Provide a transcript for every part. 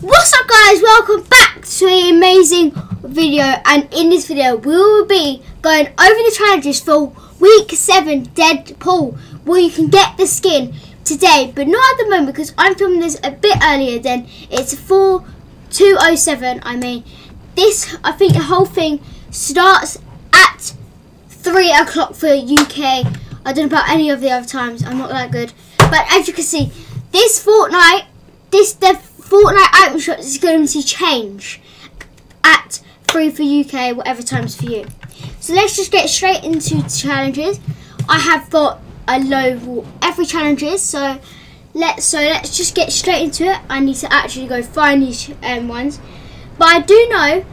What's up guys, welcome back to an amazing video, and in this video we will be going over the challenges for week 7 Deadpool, where you can get the skin today, but not at the moment because I'm filming this a bit earlier than it's 4:2:07. I mean, this, I think the whole thing starts at 3 o'clock for UK. I don't know about any of the other times, I'm not that good. But as you can see, this Fortnite, the Fortnite item shop is going to change at 3 for UK, whatever time's for you. So let's just get straight into challenges. I have got a load every challenge is, so let's just get straight into it. I need to actually go find these ones, but I do know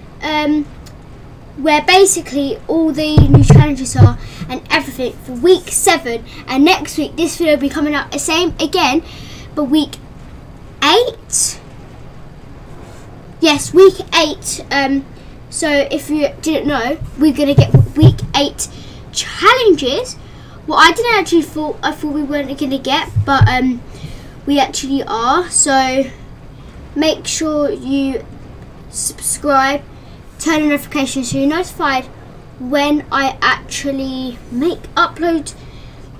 where basically all the new challenges are and everything for week 7. And next week, this video will be coming up the same again, but week 8. Yes, week 8. So if you didn't know, we're gonna get week 8 challenges. Well, I didn't actually I thought we weren't gonna get, but we actually are. So make sure you subscribe, turn on notifications so you're notified when I actually upload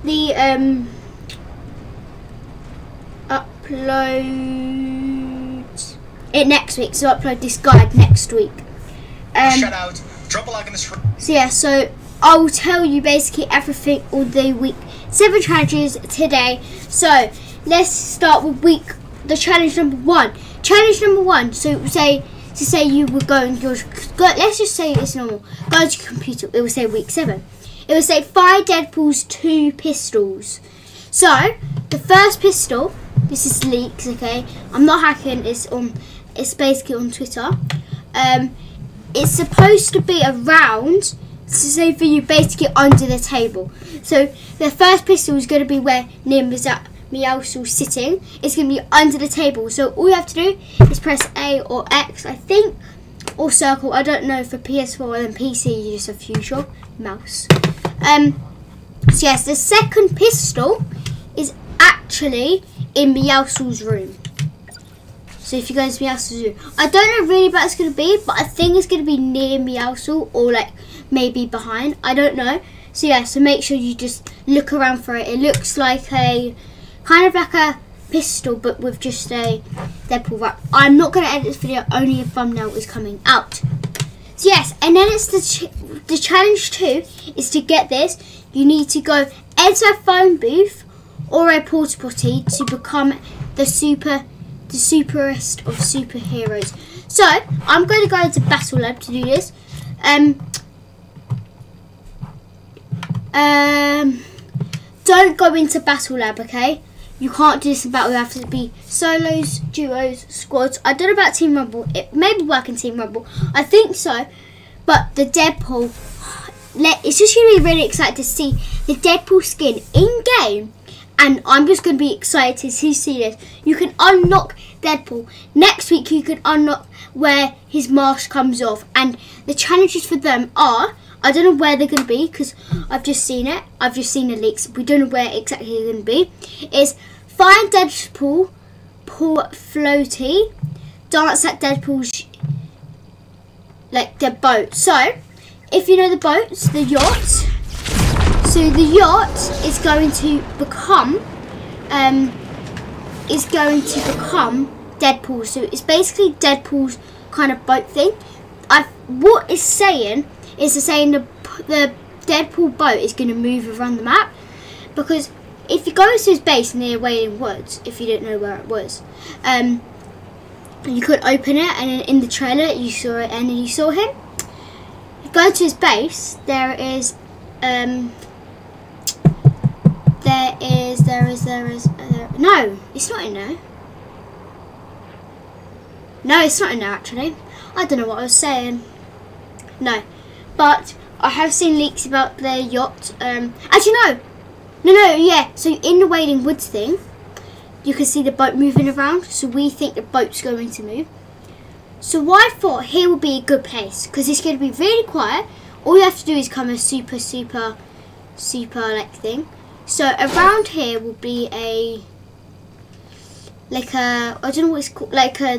the upload it next week. So upload this guide next week. Shout out. Drop a like in the stream. So yeah, so I will tell you basically everything, all the week 7 challenges today. So let's start with challenge number 1. Challenge number 1. So say you were going to your, let's just say it's normal. Go to your computer. It will say week 7. It will say fire Deadpool's 2 pistols. So the first pistol. This is leaks. Okay, I'm not hacking. It's on. It's basically on Twitter. It's supposed to be around. So for you, basically under the table. So the first pistol is going to be where Meowscles sitting. It's going to be under the table. So all you have to do is press A or X, I think, or circle. I don't know, for PS4 and PC, you just have usual mouse. So yes, the second pistol is actually in Meowscles' room. So if you go to Meowscles' room, I don't know really about it's going to be, but I think it's going to be near Meowscles or like maybe behind, I don't know. So yeah, so make sure you just look around for it. It looks like a kind of like a pistol, but with just a Deadpool wrap. I'm not going to edit this video, only a thumbnail is coming out. So yes, and then it's the challenge 2 is to get this. You need to go enter a phone booth or a porta potty to become the superest of superheroes. So I'm going to go into Battle Lab to do this. Don't go into Battle Lab, okay? You can't do this in Battle Lab. It has to be solos, duos, squads. I don't know about Team Rumble. It may be working Team Rumble. I think so. But the Deadpool, it's just going to be really excited to see the Deadpool skin in game. And I'm just going to be excited to see this. You can unlock Deadpool. Next week you can unlock where his mask comes off. And the challenges for them are, I don't know where they're going to be because I've just seen it. I've just seen the leaks. We don't know where exactly they're going to be. It's find Deadpool, Paul Floaty, dance at Deadpool's, like the boat. So, if you know the boats, the yachts. So the yacht is going to become, Deadpool. So it's basically Deadpool's kind of boat thing. What it's saying. It's saying the Deadpool boat is going to move around the map, because if you go to his base near Wailing Woods, if you didn't know where it was, you could open it, and in the trailer you saw it, and you saw him. You go to his base. No, it's not in there. No, it's not in there actually. I don't know what I was saying. No. But I have seen leaks about their yacht. Actually, no, yeah. So in the Wailing Woods thing, you can see the boat moving around. So we think the boat's going to move. So I thought here would be a good place because it's going to be really quiet. All you have to do is come a super like thing. So around here will be a like a, I don't know what it's called, like a,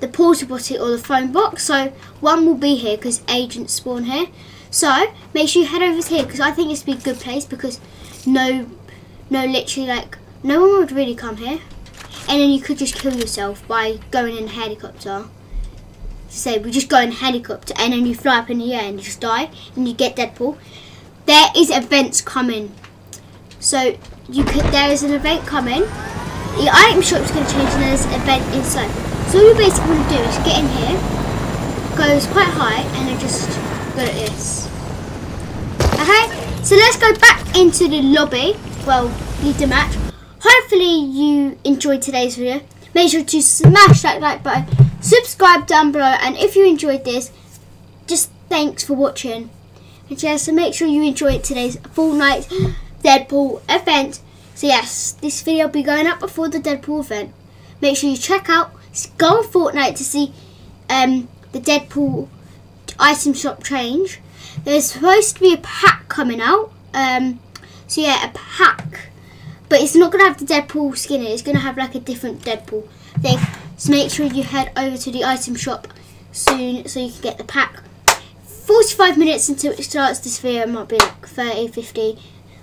the porta potty or the phone box. So one will be here because agents spawn here. So make sure you head over here because I think this would be a good place because literally like no one would really come here. And then you could just kill yourself by going in a helicopter. Say we just go in a helicopter and then you fly up in the air and you just die and you get Deadpool. There is events coming. So you could, there is an event coming. The item shop's gonna change and there's an event inside. So all you basically want to do is get in here, goes quite high, and then just go like this. Okay, so let's go back into the lobby. Well, lead the match. Hopefully you enjoyed today's video. Make sure to smash that like button, subscribe down below, and if you enjoyed this, just thanks for watching. And yeah, so make sure you enjoyed today's Fortnite Deadpool event. So yes, this video will be going up before the Deadpool event. Make sure you check out, go on Fortnite to see the Deadpool item shop change. There's supposed to be a pack coming out, so yeah, a pack, but it's not going to have the Deadpool skin in it. It's going to have like a different Deadpool thing, so make sure you head over to the item shop soon so you can get the pack. 45 minutes until it starts. This video, it might be like 30, 50,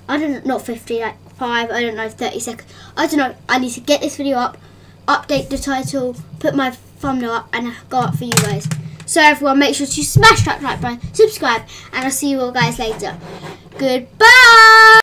I don't know, not 50, like 5, I don't know, 30 seconds, I don't know. I need to get this video up, update the title, put my thumbnail up, and go up for you guys. So everyone, make sure to smash that like button, subscribe, and I'll see you all guys later. Goodbye.